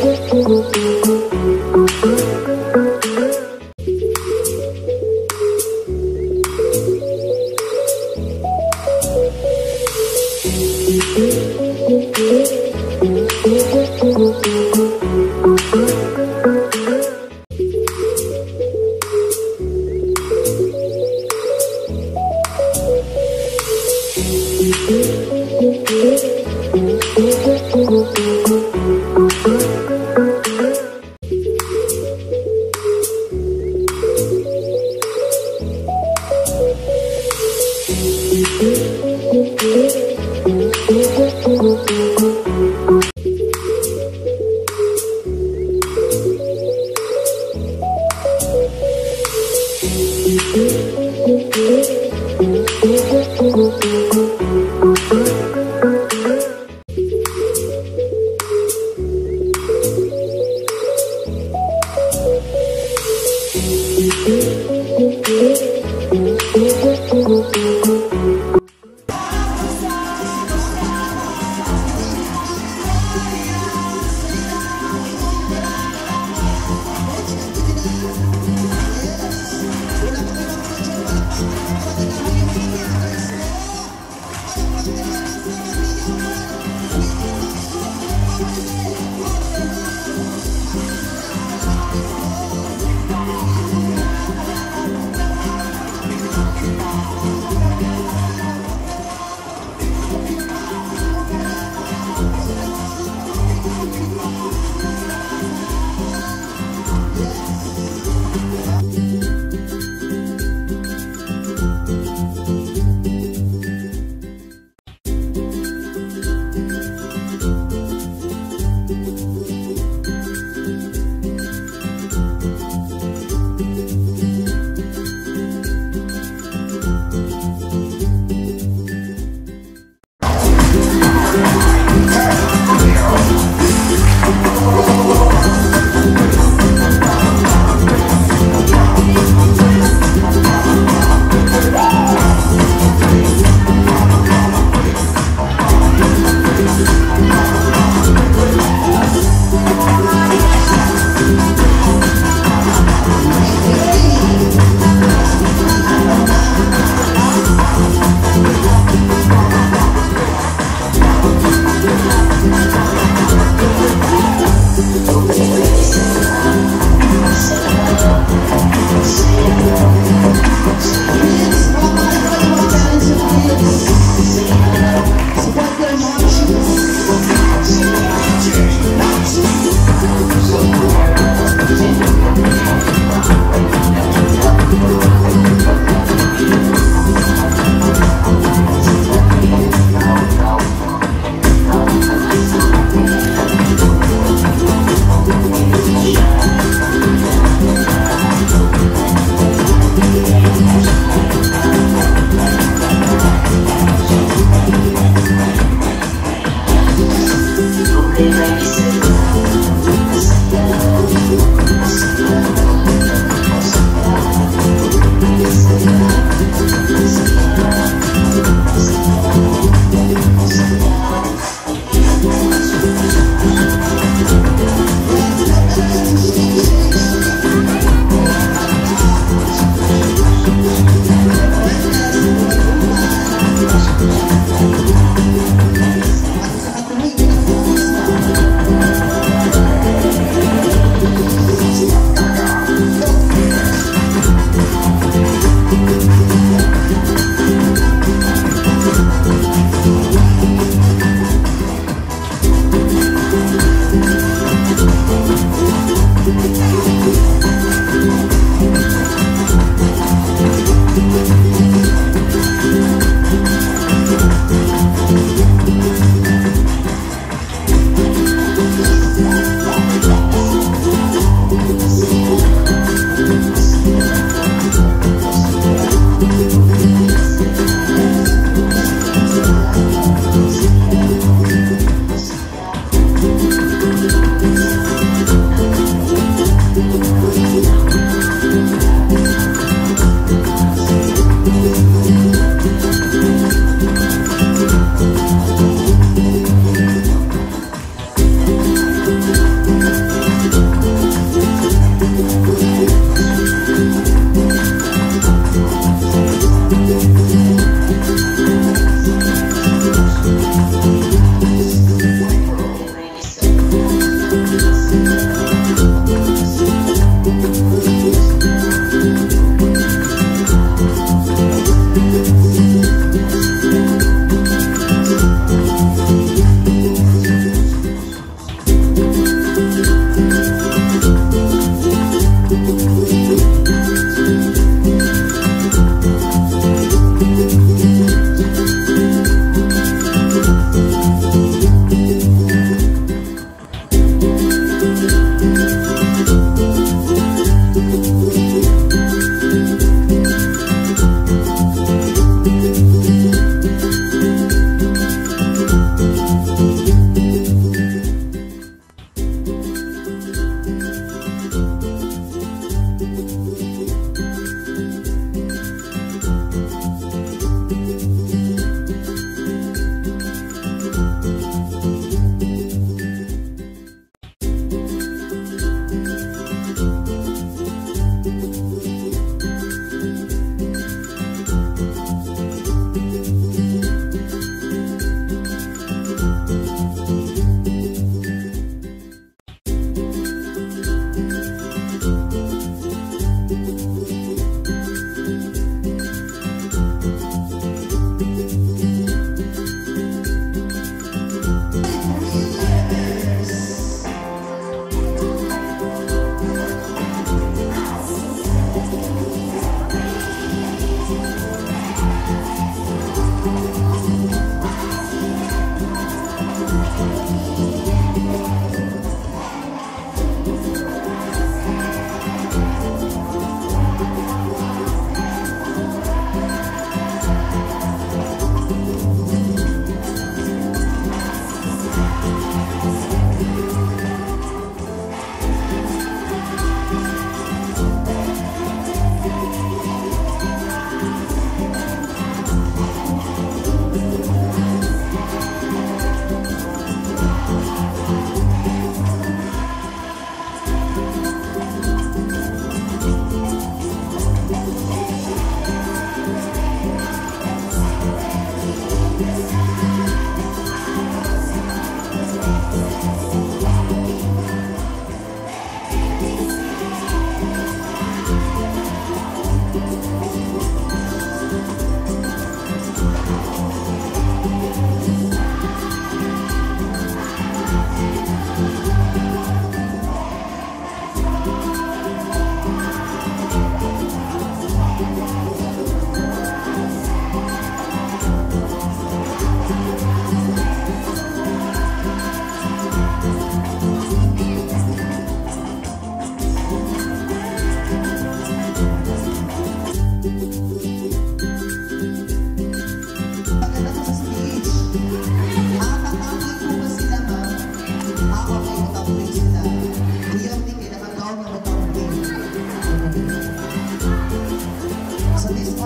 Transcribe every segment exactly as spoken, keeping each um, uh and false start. We'll be right back.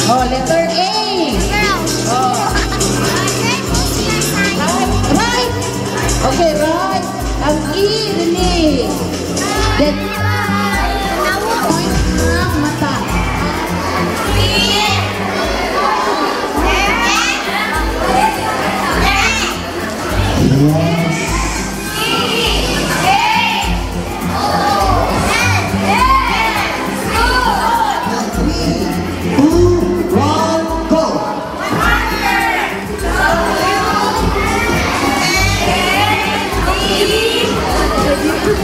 Oh, letter A. Oh. Right, right. Okay, right. Ang E, release. Then, point ng mata. Yes. Thank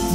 you.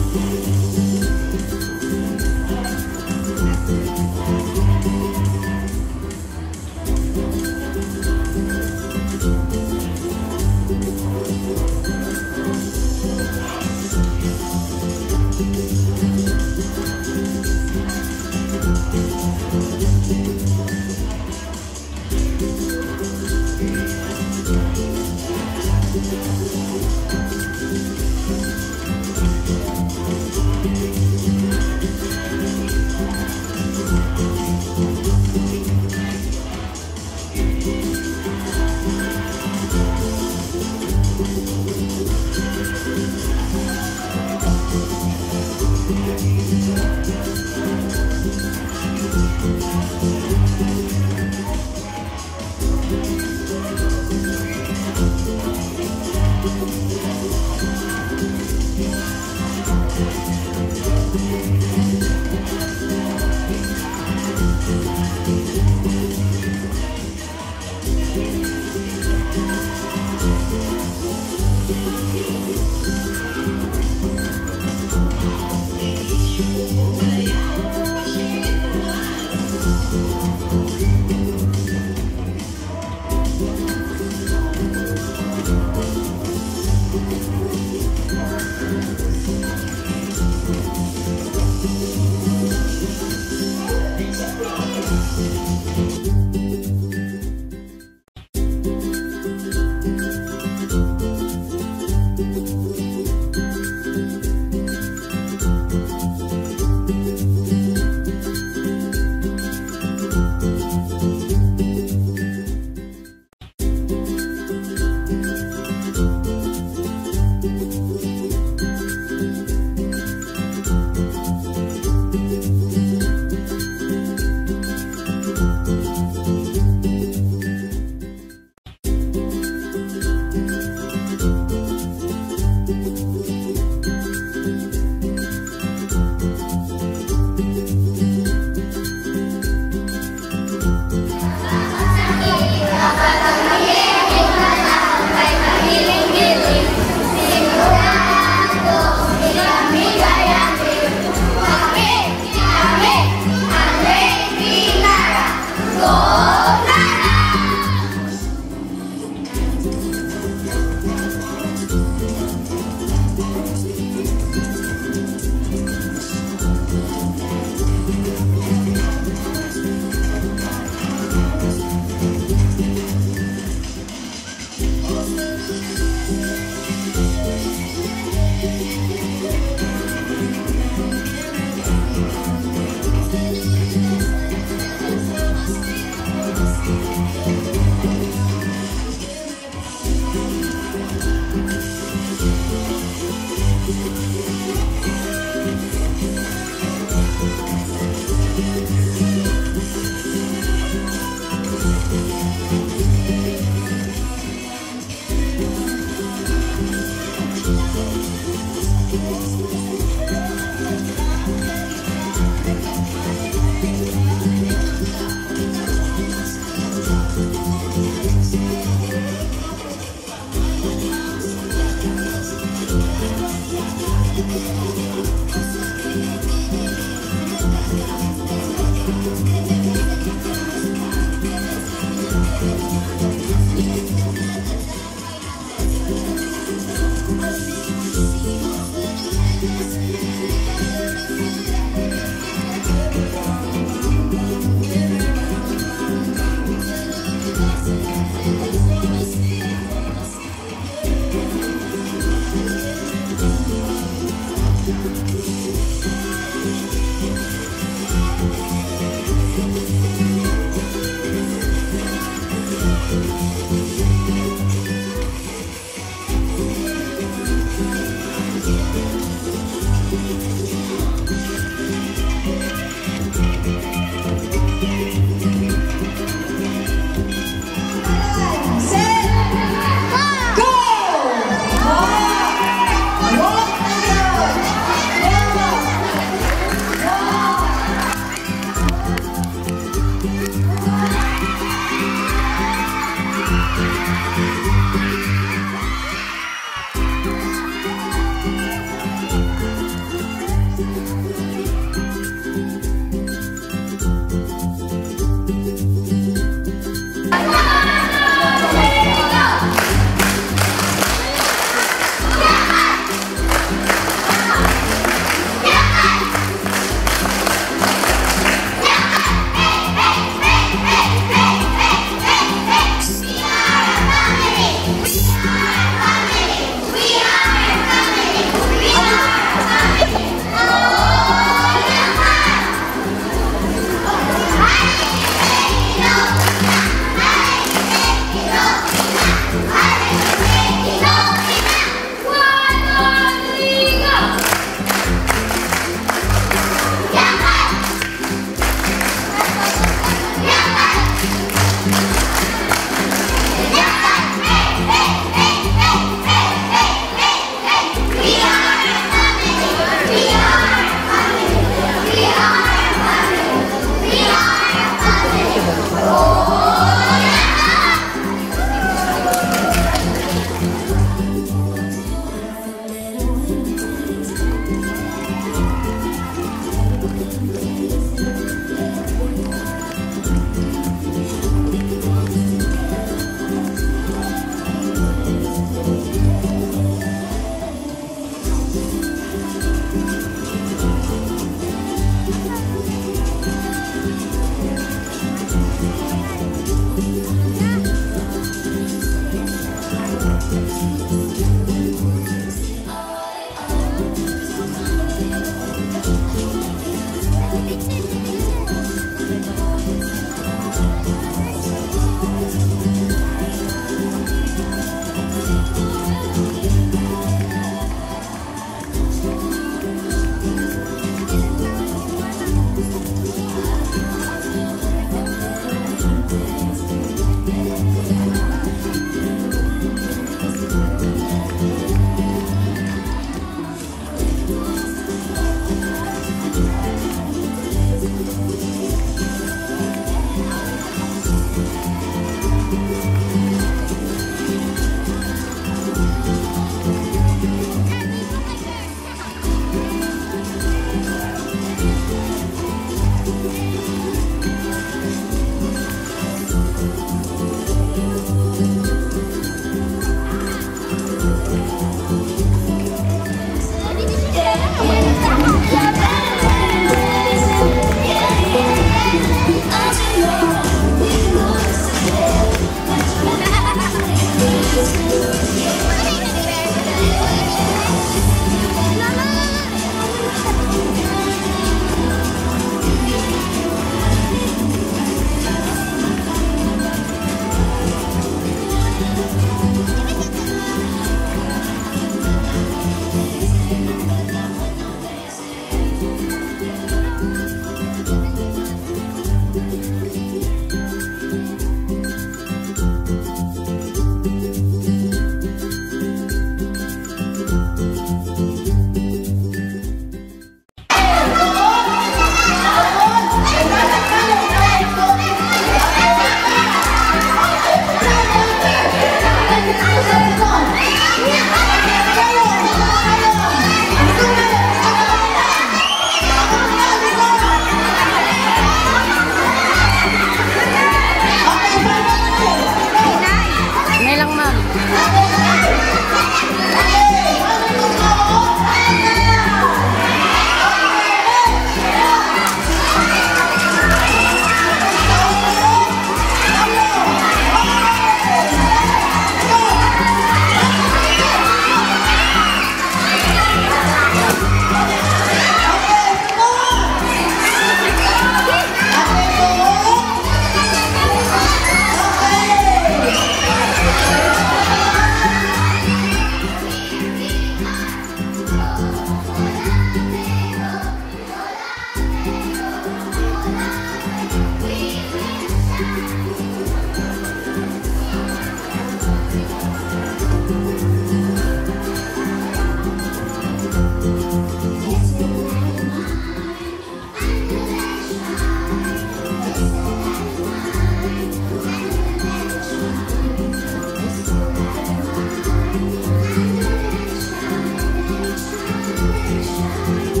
Thank